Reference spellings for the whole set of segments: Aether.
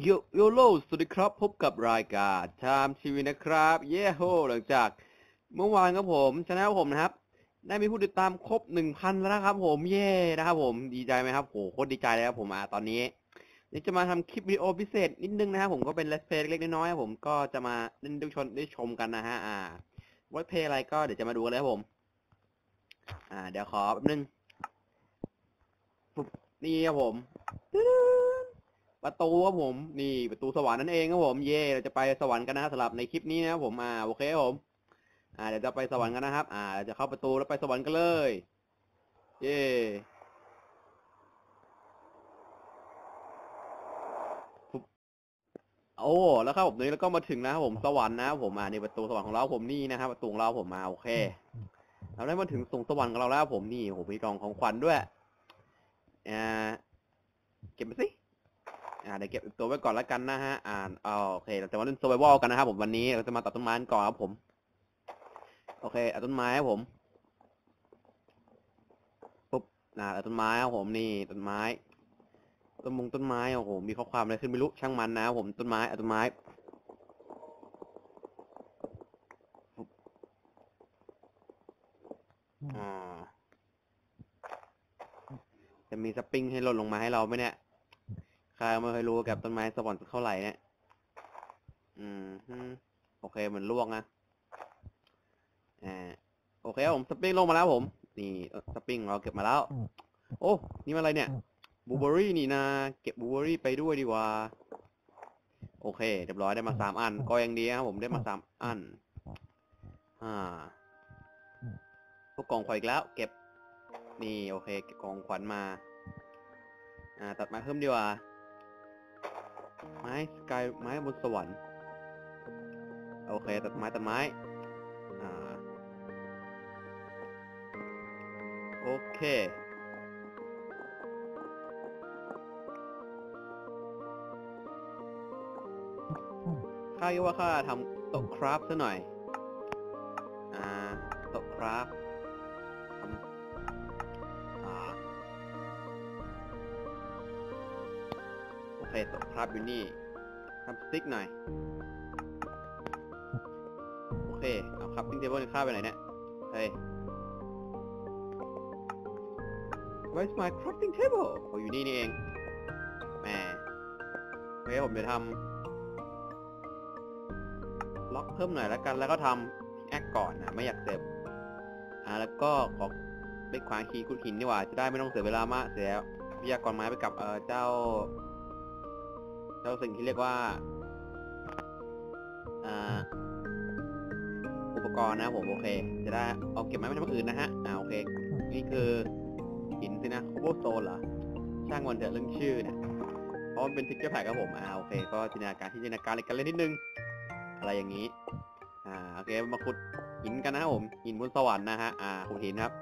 โยโลสวัสดีครับพบกับรายการชามชีวิตนะครับเย้โฮหลังจากเมื่อวานครับผมชาแนลผมนะครับได้มีผู้ติดตามครบ 1,000 แล้วครับผมเย้นะครับผมดีใจไหมครับโหโคตรดีใจเลยครับผมตอนนี้จะมาทำคลิปวิดีโอพิเศษนิดนึงนะครับผมก็เป็นเลสเพลย์เล็กน้อยครับผมก็จะมาเล่นได้ชมกันนะฮะว่าเพลย์อะไรก็เดี๋ยวจะมาดูกันเลยครับผมเดี๋ยวขอแป๊บนึงนี่ครับผมประตูครับผมนี่ประตูสวรรค์นั่นเองครับผมเย่เราจะไปสวรรค์กันนะสำหรับในคลิปนี้นะครับผมโอเคครับผมเดี๋ยวจะไปสวรรค์กันนะครับเราจะเข้าประตูแล้วไปสวรรค์กันเลยเย่โอ้แล้วครับผมนี้แล้วก็มาถึงนะครับผมสวรรค์นะครับผมในประตูสวรรค์ของเราผมนี่นะครับประตูของเราผมโอเคเราได้มาถึงสูงสวรรค์ของเราแล้วผมนี่โอ้โหมีกล่องของขวัญด้วยเก็บไปสิเดี๋ยวเก็บตัวไว้ก่อนแล้วกันนะฮะโอเคเราจะมาเล่นโซเวอร์กันนะครับผมวันนี้เราจะมาตัดต้นไม้ก่อนครับผมโอเคตัดต้นไม้ครับผมปุ๊บตัดต้นไม้ครับผมนี่ต้นไม้ต้นไม้โอ้โหมีข้อความอะไรขึ้นไม่รู้ช่างมันนะครับผมต้นไม้ต้นไม้จะมีสปริงให้หล่นลงมาให้เราไหมเนี่ยไม่เคยรู้กับต้นไม้สวรรค์เท่าไหร่เนี่ยโอเคเหมือนลวกนะโอเคผมสปริงลงมาแล้วผมนี่สปริงเราเก็บมาแล้วโอ้นี่อะไรเนี่ยบูเบอรี่นี่นะเก็บบูเบอรี่ไปด้วยดีกว่าโอเคเรียบร้อยได้มา3อันก็ยังดีครับผมได้มา3อันพวกกองขวัญอีกแล้วเก็บนี่โอเคเก็บกองขวัญมาตัดไม้เพิ่มดีกว่าไม้สกายไม้บนสวรรค์โอเคตัดไม้โอเคข้าคิดว่าข้าทำโต๊ะคราฟซะหน่อยโต๊ะคราฟโอเคตัวครับอยู่นี่ทำสติ๊กหน่อยโอเคเอาครับติ้งเทเบิลข้าไปไหนเนี่ยเฮ้ย Where's my crafting table อยู่นี่นี่เองแหมโอเคผมจะทำล็อกเพิ่มหน่อยแล้วกันแล้วก็ทำแอคก่อนนะไม่อยากเสียบแล้วก็ขอไปขวางคีย์ขุดหินดีกว่าจะได้ไม่ต้องเสียเวลามากเสียวิทยากรไม้ไปกับเจ้าสิ่งที่เรียกว่าอุปกรณ์นะผมโอเคจะได้เอาเก็บไม้ไม่ทำอื่นนะฮะโอเคนี่คือหินสินะโคโบโซนเหรอช่างวันเถอะเรื่องชื่อเนี่ยเพราะมันเป็นทิกเกอร์แพดครับผมโอเคก็จินตนาการที่จินตนาการในการเล่นนิดนึงอะไรอย่างนี้โอเคมาขุดหินกันนะครับผมหินบนสวรรค์นะฮะขุดหินครับ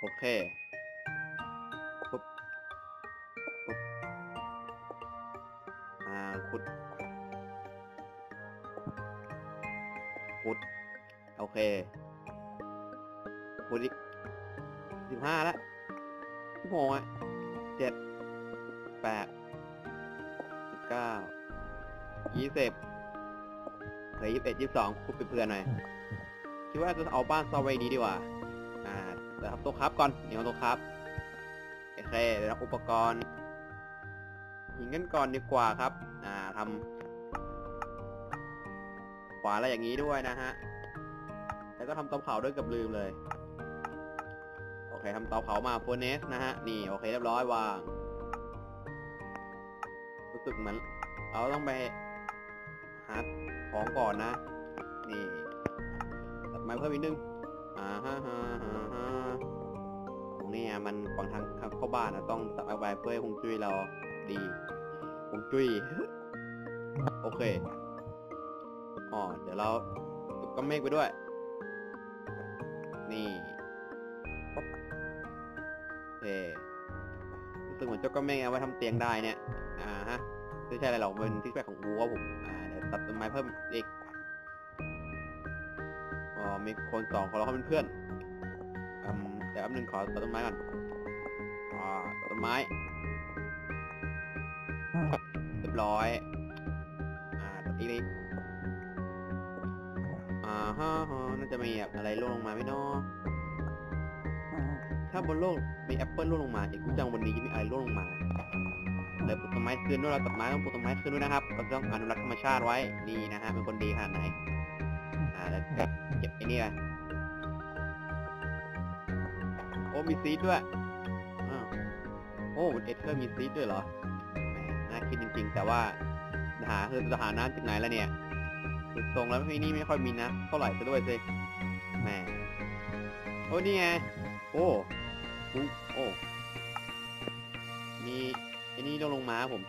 โอเคขุดโอเคขุดอีก15แล้ว16อ่ะ7 8 19 20เฮ้ย21 22ขุดไปเพื่อนหน่อยคิดว่าจะเอาบ้านซาวไว้ดีกว่าเดี๋ยวทำตัวครับก่อนเดี๋ยวตัวครับโอเคเดี๋ยวรับอุปกรณ์หินกันก่อนดีกว่าครับทำขวาอะไรอย่างนี้ด้วยนะฮะแล้วก็ทำเตาเผาด้วยกับลืมเลยโอเคทำเตาเผามาโฟเนสนะฮะนี่โอเคเรียบร้อยวางรู้สึกเหมือนเราต้องไปหาของก่อนนะนี่ตัดไม้เพิ่มอีกนึงตรงนี้มันขวางทางเข้าบ้านนะต้องตัดไม้เพื่อให้คงจุ้ยเราดีคงจุ้ยโอเคเดี๋ยวเราตกก้อนเมฆไปด้วยนี่โอเครู้สึกเหมือนเจ้าก้อนเมฆเอาไว้ทำเตียงได้เนี่ยฮะไม่ใช่อะไรหรอกเป็นทิกแพดของกูครับผมเดี๋ยวตัดต้นไม้เพิ่มอีกมีคนสองของเราเขาเป็นเพื่อนเดี๋ยวอันหนึ่งขอตัดต้นไม้ก่อนตัดต้นไม้ ร้อยอีกฮ่าฮ่าน่าจะมีแบบอะไรร่วงลงมาไม่น้อถ้าบนโลกมีแอปเปิลร่วงลงมาอีกจังวันนี้จะมีอะไรร่วงลงมาเลยปลูกต้นไม้คืนด้วยเราตัดไม้ต้องปลูกต้นไม้คืนด้วยนะครับเราต้องอนุรักษ์ธรรมชาติไว้ดีนะฮะเป็นคนดีขนาดไหนแล้วเก็บไอ้นี่ไปโอ้มีซีดด้วยโอ้เอเธอร์มีซีดด้วยเหรอน่าคิดจริงๆแต่ว่าหาน้ำจากไหนล่ะเนี่ยสุดตรงแล้วที่นี่ไม่ค่อยมีนะเท่าไหร่ซะด้วยสิแหมโอ้นี่ไงโอ้โอ้มีไอ้นี่ลงมาผม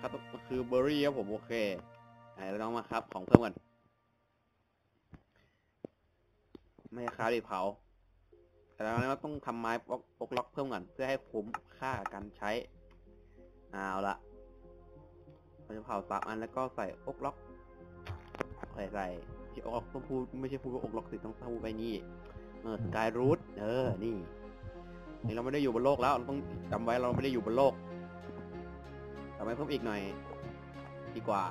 ครับคือเบอร์รี่ครับผมโอเคเราต้องมาครับของเพิ่มก่อนไม่ค้าดิเผาแต่เราต้องทำไม้ปกล็อกเพิ่มก่อนเพื่อให้คุ้มค่าการใช้เอาละเราจะเผา3อันแล้วก็ใส่ปกล็อกใส่ที่ออกต้องพูดไม่ใช่พูดว่าอกล็อกสิต้องพูดไปนี่สกายรูทนี่เราไม่ได้อยู่บนโลกแล้วเราต้องจำไว้เราไม่ได้อยู่บนโลกทำไมเพิ่มอีกหน่อยดีกว่า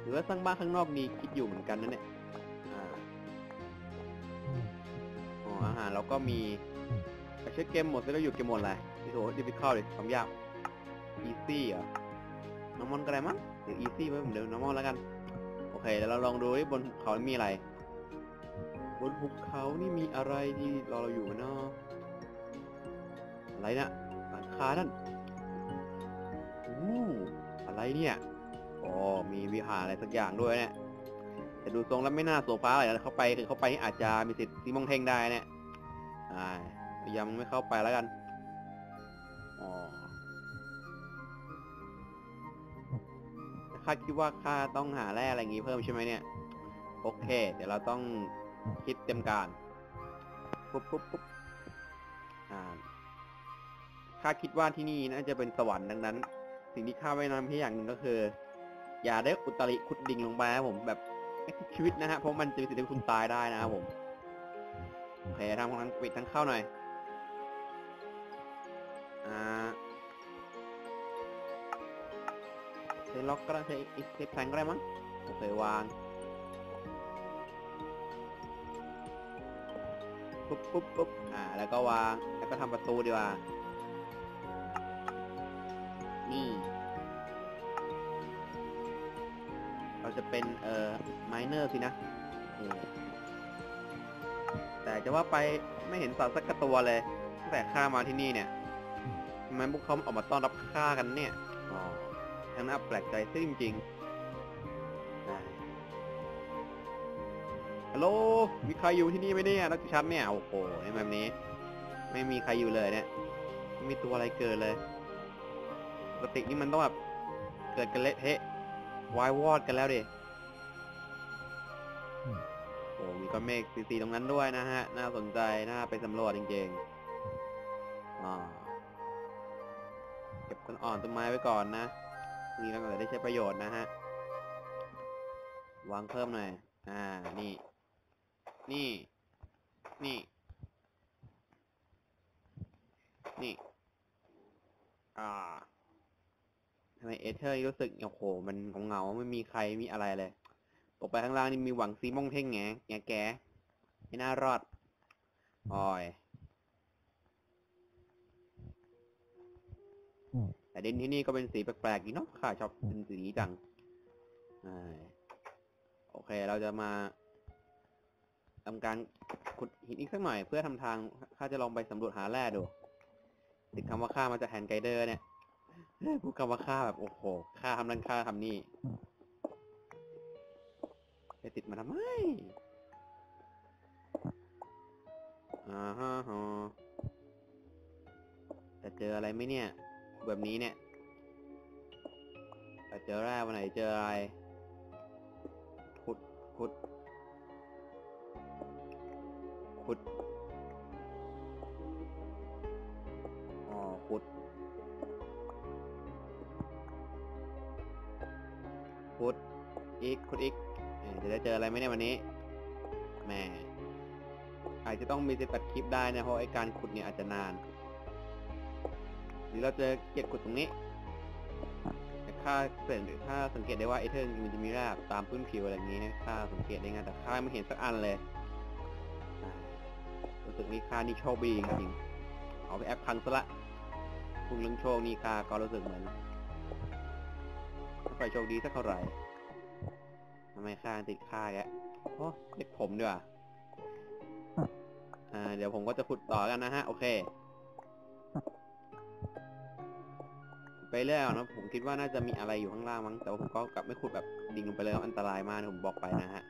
หรือว่าสร้างบ้านข้างนอกนี่คิดอยู่เหมือนกันนั่นแหละอาหารเราก็มีไปเช็คเกมหมดแล้วอยู่เกมหมดเลยที่โถดิฟิคัลเลยทำยากอีซี่เหรอน้ำมันก็ได้มั้งหรืออีซี่ไปเหมือนเดิมน้ำมันแล้วกันโอเคแล้วเราลองดูบนภูเขามีอะไรบนภูเขานี่มีอะไรที่เราอยู่เนาะอะไรนะหลังคานั่นอะไรเนี่ยอ๋อมีวิหารอะไรสักอย่างด้วยเนี่ยแต่ดูทรงแล้วไม่น่าโซฟาอะไรนะเข้าไปอาจจะมีสิทธิ์ซีมองเทงได้เนี่ยพยายามไม่เข้าไปแล้วกันอ๋อข้าคิดว่าข้าต้องหาแร่อะไรอย่างนี้เพิ่มใช่ไหมเนี่ยโอเคเดี๋ยวเราต้องคิดเต็มการปุ๊บข้าคิดว่าที่นี่น่าจะเป็นสวรรค์ดังนั้นสิ่งที่ข้าแนะนำให้อย่างหนึ่งก็คืออย่าได้อุตริขุดดิ่งลงไปนะผมแบบไม่คิดชีวิตนะฮะเพราะมันจะมีสิทธิ์ที่คุณตายได้นะครับผมโอเคทำของนั้นปิดทั้งเข้าหน่อยใช้ล็อกก็ได้ใช้อีกแผงก็ได้มั้งโอเควางปุ๊บแล้วก็วางแล้วก็ทำประตูดีกว่านี่เราจะเป็นไมเนอร์สินะแต่จะว่าไปไม่เห็นสัตว์สักตัวเลยตั้งแต่ข้ามาที่นี่เนี่ยทำไมพวกเขาออกมาต้อนรับข้ากันเนี่ยทางน่าแปลกใจซึ่งจริงฮัลโหลมีใครอยู่ที่นี่ไหมเนี่ยนักชัดเนี่ยโอ้โหแบบนี้ไม่มีใครอยู่เลยเนี่ยไม่มีตัวอะไรเกิดเลยปกตินี่มันต้องแบบเกิดกันเละเทะวายวอดกันแล้วดิโอ้มีก้อนเมฆสีๆตรงนั้นด้วยนะฮะน่าสนใจน่าไปสำรวจจริงๆเก็บกันอ่อนต้นไม้ไว้ก่อนนะนี่เราจะได้ใช้ประโยชน์นะฮะวางเพิ่มหน่อยนี่ทำไมเอเธอร์รู้สึกโอ้โหมันของเงาไม่มีใครมีอะไรเลยตกไปข้างล่างนี่มีหวังซีมองเท่งแงไม่น่ารอดอ่อยแต่ดินที่นี่ก็เป็นสีแปลกๆนี่เนาะข้าชอบดินสีนี้จังโอเคเราจะมาทำการขุดหินอีกสักหน่อยเพื่อทำทางข้าจะลองไปสำรวจหาแร่ดูติดคำว่าข้ามาจากแฮนไกเดอร์เนี่ยพูดคำว่าข้าแบบโอ้โหข้าทำนั่นข้าทำนี่ไปติดมาทำไมจะเจออะไรไหมเนี่ยแบบนี้เนี่ยเจอแร่วันไหนเจออะไรขุดขุดอีกจะได้เจออะไรไหมเนี่ยวันนี้แหมอาจจะต้องมีจะตัดคลิปได้นะเพราะไอ้การขุดเนี่ยอาจจะนานหรือเราจะเก็บขุดตรงนี้ ถ้าสังเกตได้ว่าไอเทมมันจะมีราบตามพื้นผิวอะไรอย่างนี้นะถ้าสังเกตได้ง่ายแต่ข้าไม่เห็นสักอันเลยรู้สึกนี่ข้านี่โชคดีจริงๆเอาไปแอปพังซะละคุณเรื่องโชคนี่ข้าก็รู้สึกเหมือนไม่ค่อยโชคดีสักเท่าไหร่ทำไมข้าติดข้าแกโอ้เด็กผมด้วยเดี๋ยวผมก็จะขุดต่อกันนะฮะโอเคไปแล้วนะผมคิดว่าน่าจะมีอะไรอยู่ข้างล่างมั้งแต่ว่าผมก็กลับไม่ขุดแบบดิ่งลงไปเลยอันตรายมากผมบอกไปนะฮะ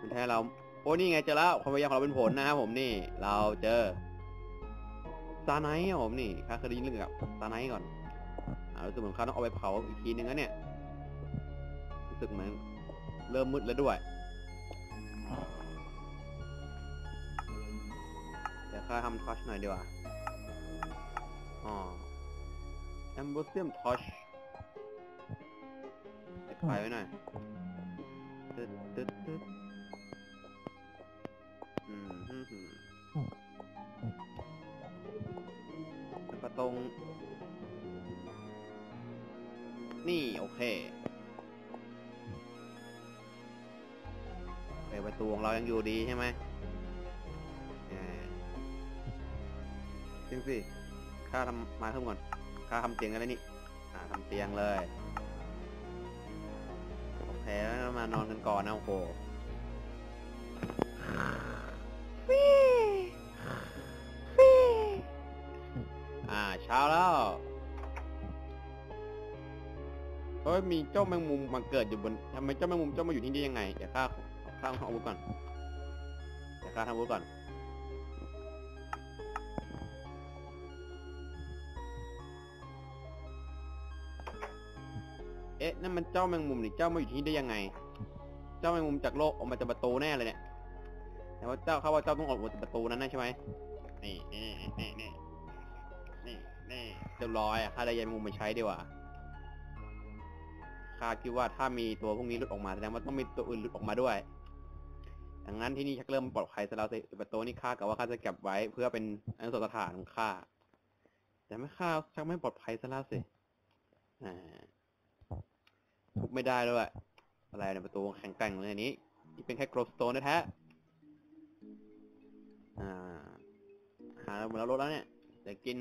มันแท้เราโอ้นี่ไงเจอแล้วความพยายามของเราเป็นผลนะครับผมนี่เราเจอซาไนท์ผมนี่ข้าเคยได้ยินเรื่องกับซาไนท์ก่อนรู้สึกเหมือนข้าต้องเอาไปเผาอีกทีนึงนะเนี่ยรู้สึกเหมือนเริ่มมืดแล้วด้วยเดี๋ยวข้าทำทอร์ชหน่อยดีกว่าอ๋อแอมโบเซียมทอชไปไฟไว้หน่อยตึ๊ดประตงนี่โอเคไปประตูของเรายังอยู่ดีใช่ไหมจริงสิข้าทำมาเพิ่มก่อนข้าทำเตียงอะไรนี่ทำเตียงเลยโอเคแล้วมานอนกันก่อนนะโอ้โหเช้าแล้วเฮ้ยมีเจ้าแมงมุมมาเกิดอยู่บนทำไมเจ้าแมงมุมเจ้ามาอยู่ที่นี่ยังไงเดี๋ยวข้าทำอาวุธก่อนเอ๊ะนั่นมันเจ้าแมงมุมนี่เจ้ามาอยู่ที่นี่ได้ยังไงเจ้าแมงมุมจากโลกออกมาจากประตูแน่เลยเนี่ยแต่ว่าเจ้าต้องออกมาจากประตูนั้นนะใช่ไหมนี่เรียบร้อยข้าได้ยายแมงมุมมาใช้ดีกว่าข้าคิดว่าถ้ามีตัวพวกนี้หลุดออกมาแสดงว่าต้องมีตัวอื่นหลุดออกมาด้วยดังนั้นที่นี่ชักเริ่มปลอดภัยซะแล้วประตูนี่ข้ากะว่าข้าจะเก็บไว้เพื่อเป็นอนุสรณ์สถานของข้าแต่ไม่ข้าชักไม่ปลอดภัยซะแล้วสิทุบไม่ได้ด้วยอะไรในประตูแข็งแกร่งเลยอันนี้นี่เป็นแค่โกลสโตนนะแท้หาแล้วหมดแล้วรถแล้วเนี่ยจะกิน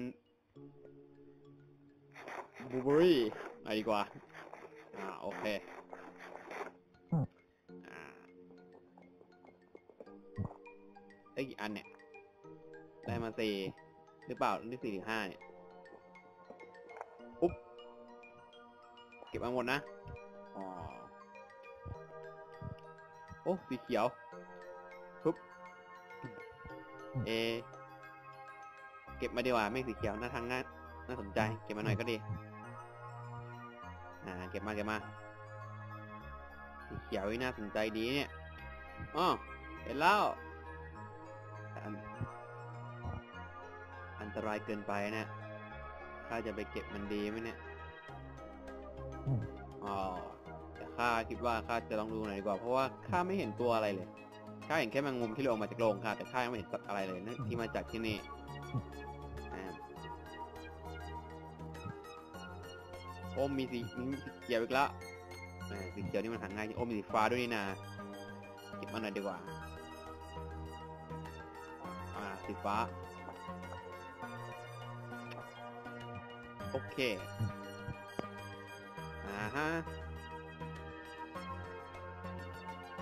บลูเบอรี่อะไรดีกว่าโอเคได้กี่อันเนี่ยได้มา4หรือเปล่าได้4 หรือ 5เนี่ยปุ๊บเก็บมาหมดนะโอ้สีเขียวทุบเก็บมาดีกว่าไม่สีเขียวน่าทางน่าสนใจเก็บมาหน่อยก็ดีเก็บมาสีเขียวน่าสนใจดีเนี่ยอ๋อเห็นแล้วอันตรายเกินไปนะข้าจะไปเก็บมันดีไหมเนี่ยแต่ข้าคิดว่าข้าจะลองดูหน่อยดีกว่าเพราะว่าข้าไม่เห็นตัวอะไรเลยข้าเห็นแค่แมงมุมที่ลงมาจากโลงค่ะแต่ข้ายังไม่เห็นสัตว์อะไรเลยที่มาจากที่นี่โอ้มีสีเขียวอีกแล้วสีเขียวนี่มันหาง่ายโอ้มีสีฟ้าด้วยนี่นะเก็บมาหน่อยดีกว่าสีฟ้าโอเคฮะ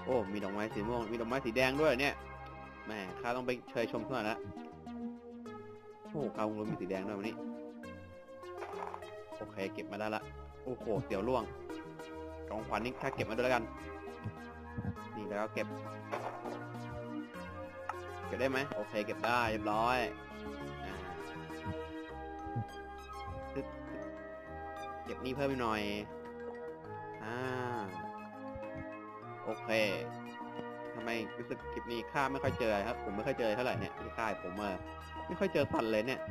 โอ้มีดอกไม้สีม่วงมีดอกไม้สีแดงด้วยเนี่ยแหมข้าต้องไปเชยชมเท่านั้นละโอ้ข้าวงรวมมีสีแดงด้วยวันนี้โอเคเก็บมาได้ละโอ้โหเสี่ยวล่วงของขวัญนี่ข้าเก็บมาด้วยแล้วกันนี่แล้วเก็บได้ไหมโอเคเก็บได้เรียบร้อยเก็บนี่เพิ่มหน่อยโอเคทำไมรู้สึกคลิปนี้ข้าไม่ค่อยเจอครับผมไม่ค่อยเจอเท่าไหร่เนี่ยที่ค่ายผมไม่ค่อยเจอสัตว์เลยเนี่ย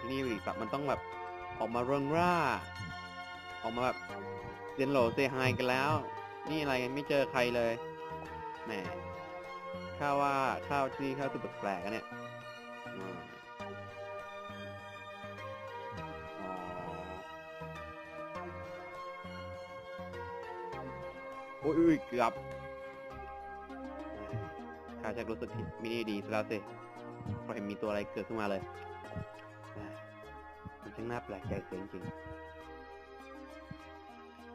ที่นี่สัตว์มันต้องแบบออกมาเริงร่าออกมาแบบเดินโหลเซฮายกันแล้วนี่อะไรกันไม่เจอใครเลยแหมข้าว่าข้าวที่ข้าวสุดแปลกๆกันเนี่ย อุ้ยเกือบข้าชักรู้สึกไม่ดีซะแล้วสิพอเห็นมีตัวอะไรเกิดขึ้นมาเลยมันช่างน่าแปลกใจเสียจริง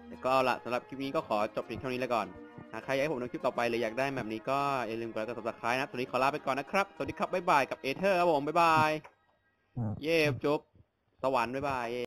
แต่ก็ละสำหรับคลิปนี้ก็ขอจบเพียงเท่านี้แล้วก่อนหากใครอยากให้ผมทำคลิปต่อไปหรืออยากได้แบบนี้ก็อย่าลืมกดไลค์กด subscribe นะตอนนี้ขอลาไปก่อนนะครับสวัสดีครับบ๊ายบายกับเอเธอร์ครับผมบ๊ายบายเย้จบสวรรค์บ๊ายบาย